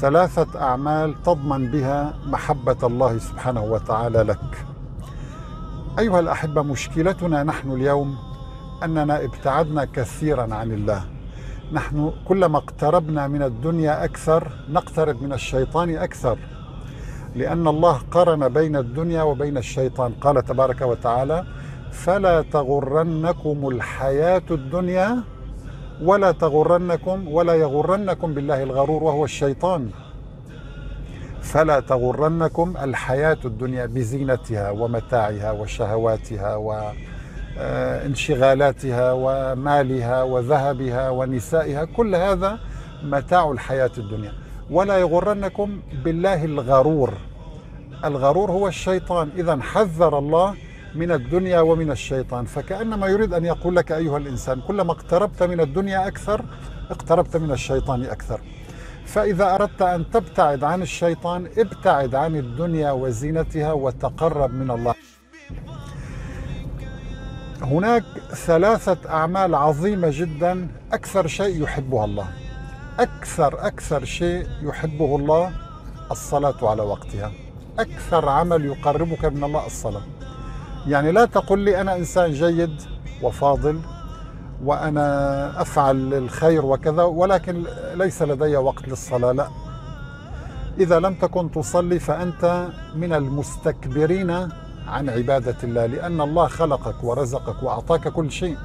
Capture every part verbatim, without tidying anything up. ثلاثة أعمال تضمن بها محبة الله سبحانه وتعالى لك. أيها الأحبة، مشكلتنا نحن اليوم أننا ابتعدنا كثيرا عن الله. نحن كلما اقتربنا من الدنيا أكثر نقترب من الشيطان أكثر، لأن الله قارن بين الدنيا وبين الشيطان. قال تبارك وتعالى: فلا تغرنكم الحياة الدنيا ولا تغرنكم ولا يغرنكم بالله الغرور، وهو الشيطان. فلا تغرنكم الحياة الدنيا بزينتها ومتاعها وشهواتها وانشغالاتها ومالها وذهبها ونسائها، كل هذا متاع الحياة الدنيا. ولا يغرنكم بالله الغرور، الغرور هو الشيطان. إذن حذر الله من الدنيا ومن الشيطان، فكأنما يريد أن يقول لك أيها الإنسان كلما اقتربت من الدنيا أكثر اقتربت من الشيطان أكثر. فإذا أردت أن تبتعد عن الشيطان ابتعد عن الدنيا وزينتها وتقرب من الله. هناك ثلاثة أعمال عظيمة جدا أكثر شيء يحبها الله، أكثر أكثر شيء يحبه الله الصلاة على وقتها. أكثر عمل يقربك من الله الصلاة. يعني لا تقل لي أنا إنسان جيد وفاضل وأنا أفعل الخير وكذا ولكن ليس لدي وقت للصلاة، لا. إذا لم تكن تصلي فأنت من المستكبرين عن عبادة الله، لأن الله خلقك ورزقك وأعطاك كل شيء،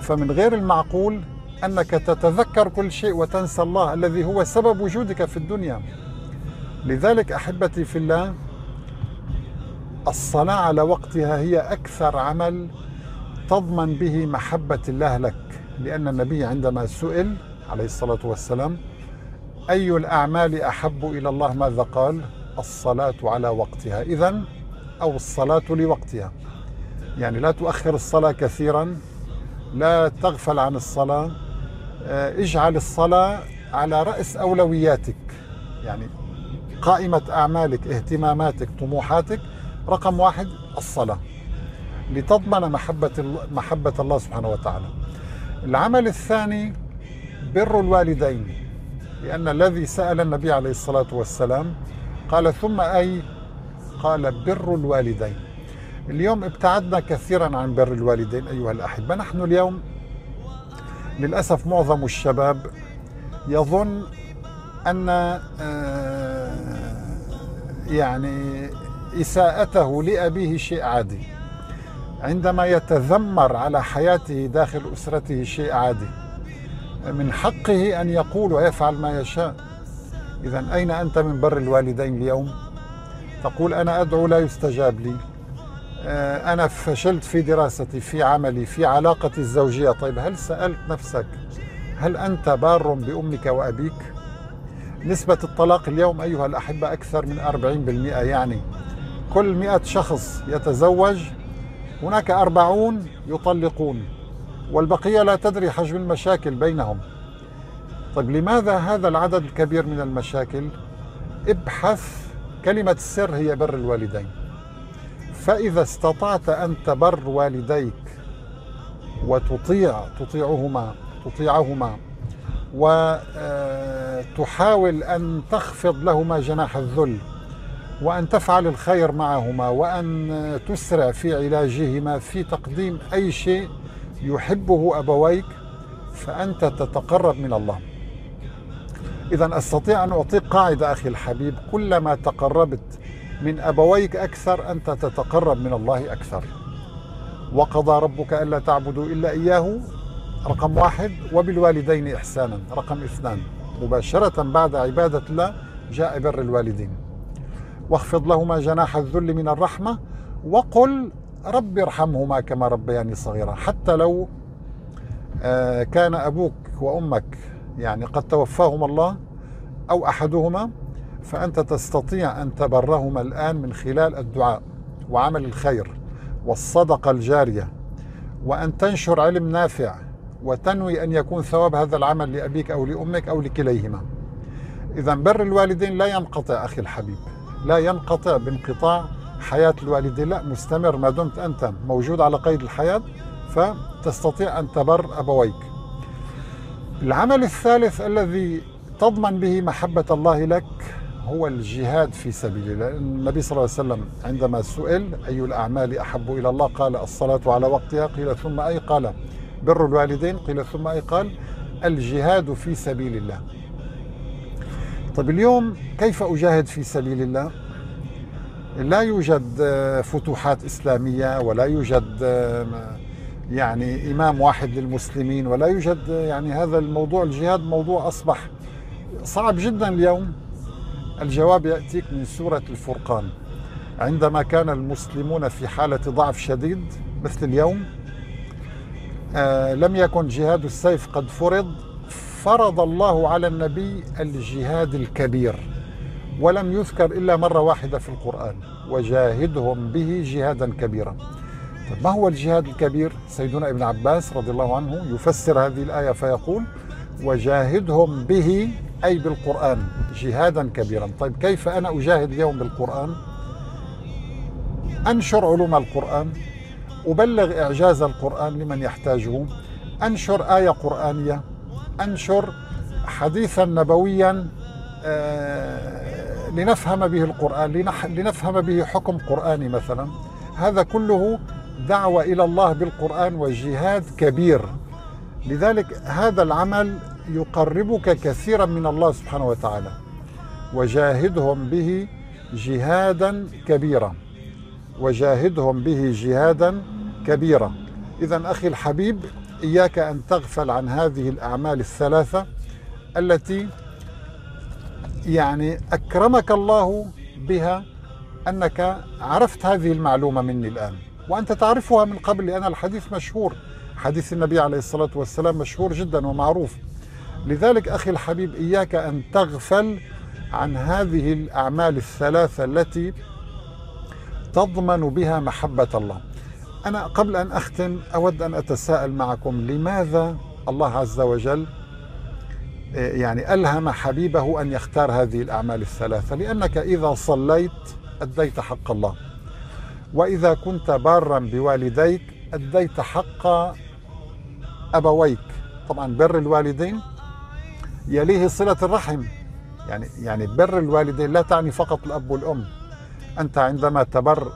فمن غير المعقول أنك تتذكر كل شيء وتنسى الله الذي هو سبب وجودك في الدنيا. لذلك أحبتي في الله، الصلاة على وقتها هي أكثر عمل تضمن به محبة الله لك، لأن النبي عندما سئل عليه الصلاة والسلام أي الأعمال أحب إلى الله، ماذا قال؟ الصلاة على وقتها. إذن أو الصلاة لوقتها، يعني لا تؤخر الصلاة كثيرا، لا تغفل عن الصلاة، اجعل الصلاة على رأس أولوياتك، يعني قائمة أعمالك، اهتماماتك، طموحاتك، رقم واحد الصلاة، لتضمن محبة محبة الله سبحانه وتعالى. العمل الثاني بر الوالدين، لأن الذي سأل النبي عليه الصلاة والسلام قال ثم أي؟ قال بر الوالدين. اليوم ابتعدنا كثيرا عن بر الوالدين أيها الأحبة. نحن اليوم للأسف معظم الشباب يظن أن يعني إساءته لأبيه شيء عادي، عندما يتذمر على حياته داخل أسرته شيء عادي، من حقه أن يقول ويفعل ما يشاء. إذن أين أنت من بر الوالدين اليوم؟ تقول أنا أدعو لا يستجاب لي، أنا فشلت في دراستي، في عملي، في علاقتي الزوجية. طيب هل سألت نفسك هل أنت بار بأمك وأبيك؟ نسبة الطلاق اليوم أيها الأحبة أكثر من أربعين بالمئة، يعني كل مئة شخص يتزوج هناك أربعون يطلقون، والبقية لا تدري حجم المشاكل بينهم. طيب لماذا هذا العدد الكبير من المشاكل؟ ابحث، كلمة السر هي بر الوالدين. فإذا استطعت أن تبر والديك وتطيع تطيعهما تطيعهما وتحاول أن تخفض لهما جناح الذل، وأن تفعل الخير معهما، وأن تسرع في علاجهما، في تقديم أي شيء يحبه أبويك، فأنت تتقرب من الله. إذن أستطيع أن أعطيك قاعدة أخي الحبيب، كلما تقربت من أبويك أكثر أنت تتقرب من الله أكثر. وقضى ربك ألا تعبدوا إلا إياه رقم واحد، وبالوالدين إحسانا رقم اثنان. مباشرة بعد عبادة الله جاء بر الوالدين، واخفض لهما جناح الذل من الرحمة، وقل رب ارحمهما كما ربياني صغيرا. حتى لو كان أبوك وأمك يعني قد توفاهما الله أو أحدهما، فأنت تستطيع أن تبرهما الآن من خلال الدعاء وعمل الخير والصدقة الجارية، وأن تنشر علم نافع، وتنوي أن يكون ثواب هذا العمل لأبيك أو لأمك أو لكليهما. إذن بر الوالدين لا ينقطع أخي الحبيب، لا ينقطع بانقطاع حياة الوالدين، لا، مستمر ما دمت أنت موجود على قيد الحياة، فتستطيع أن تبر أبويك. العمل الثالث الذي تضمن به محبة الله لك هو الجهاد في سبيل الله. النبي صلى الله عليه وسلم عندما سئل أي الأعمال أحب إلى الله قال الصلاة على وقتها، قيل ثم أي؟ قال بر الوالدين، قيل ثم أي؟ قال الجهاد في سبيل الله. طب اليوم كيف أجاهد في سبيل الله؟ لا يوجد فتوحات إسلامية، ولا يوجد يعني إمام واحد للمسلمين، ولا يوجد يعني هذا الموضوع. الجهاد موضوع أصبح صعب جدا اليوم. الجواب يأتيك من سورة الفرقان، عندما كان المسلمون في حالة ضعف شديد مثل اليوم آه لم يكن جهاد السيف قد فرض، فرض الله على النبي الجهاد الكبير، ولم يذكر إلا مرة واحدة في القرآن وجاهدهم به جهادا كبيرا. ما هو الجهاد الكبير؟ سيدنا ابن عباس رضي الله عنه يفسر هذه الآية فيقول وجاهدهم به أي بالقرآن جهادا كبيرا. طيب كيف أنا أجاهد اليوم بالقرآن؟ أنشر علوم القرآن، أبلغ إعجاز القرآن لمن يحتاجه، أنشر آية قرآنية، أنشر حديثا نبويا آه لنفهم به القرآن، لنفهم به حكم قرآني مثلا. هذا كله دعوة إلى الله بالقرآن وجهاد كبير. لذلك هذا العمل يقربك كثيرا من الله سبحانه وتعالى. وجاهدهم به جهادا كبيرا، وجاهدهم به جهادا كبيرا. إذن أخي الحبيب، إياك أن تغفل عن هذه الأعمال الثلاثة التي يعني أكرمك الله بها، أنك عرفت هذه المعلومة مني الآن وأنت تعرفها من قبل، لأن الحديث مشهور، حديث النبي عليه الصلاة والسلام مشهور جدا ومعروف. لذلك أخي الحبيب، إياك أن تغفل عن هذه الأعمال الثلاثة التي تضمن بها محبة الله. أنا قبل أن أختم أود أن أتساءل معكم، لماذا الله عز وجل يعني ألهم حبيبه أن يختار هذه الأعمال الثلاثة؟ لأنك إذا صليت أديت حق الله، وإذا كنت بارا بوالديك أديت حق أبويك. طبعا بر الوالدين يليه صلة الرحم، يعني يعني بر الوالدين لا تعني فقط الأب والأم. أنت عندما تبر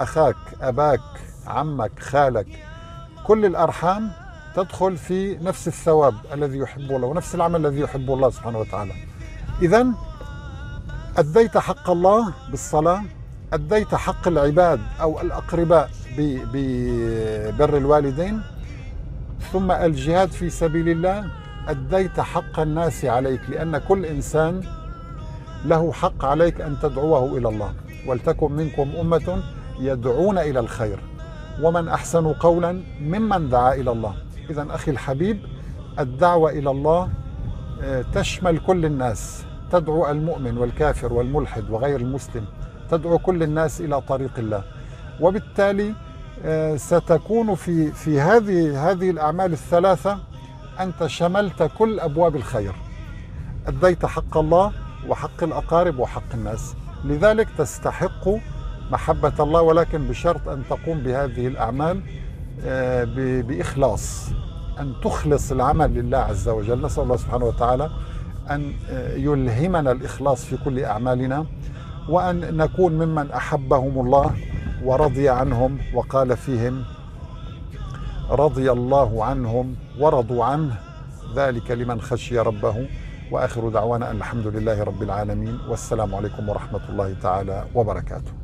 أخاك، أباك، عمك، خالك، كل الأرحام تدخل في نفس الثواب الذي يحبه الله ونفس العمل الذي يحبه الله سبحانه وتعالى. إذن أديت حق الله بالصلاة، أديت حق العباد أو الأقرباء ببر الوالدين، ثم الجهاد في سبيل الله أديت حق الناس عليك، لأن كل إنسان له حق عليك أن تدعوه إلى الله. ولتكن منكم أمة يدعون إلى الخير ومن أحسن قولا ممن دعا إلى الله. إذن أخي الحبيب، الدعوة إلى الله تشمل كل الناس، تدعو المؤمن والكافر والملحد وغير المسلم، تدعو كل الناس إلى طريق الله. وبالتالي ستكون في في هذه هذه الأعمال الثلاثة أنت شملت كل أبواب الخير، أديت حق الله وحق الأقارب وحق الناس. لذلك تستحق محبة الله، ولكن بشرط أن تقوم بهذه الأعمال بإخلاص، أن تخلص العمل لله عز وجل. نسأل الله سبحانه وتعالى أن يلهمنا الإخلاص في كل أعمالنا، وأن نكون ممن أحبهم الله ورضي عنهم، وقال فيهم رضي الله عنهم ورضوا عنه، ذلك لمن خشي ربه. وآخر دعوانا أن الحمد لله رب العالمين، والسلام عليكم ورحمة الله تعالى وبركاته.